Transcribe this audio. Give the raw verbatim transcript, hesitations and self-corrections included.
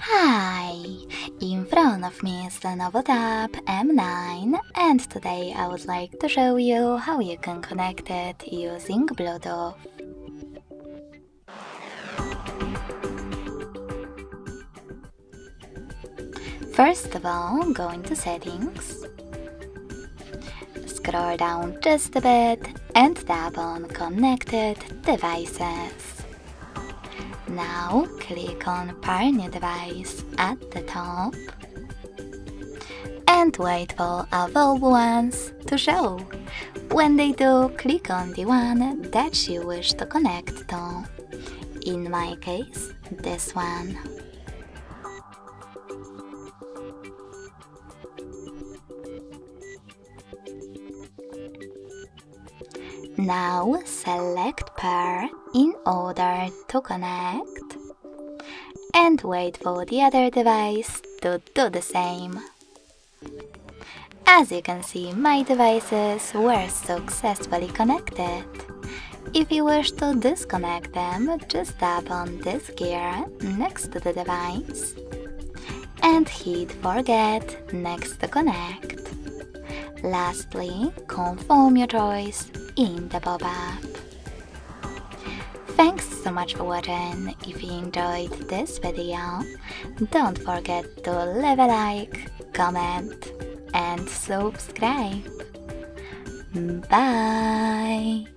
Hi! In front of me is the Lenovo Tab M nine, and today I would like to show you how you can connect it using Bluetooth. First of all, go into Settings, scroll down just a bit and tap on Connected Devices. Now click on Pair New Device at the top and wait for available ones to show. When they do, click on the one that you wish to connect to. In my case, this one. Now select Pair in order to connect and wait for the other device to do the same. As you can see, my devices were successfully connected. If you wish to disconnect them, just tap on this gear next to the device and hit Forget next to connect. Lastly, confirm your choice in the pop-up. Thanks so much for watching. If you enjoyed this video, don't forget to leave a like, comment and subscribe. Bye!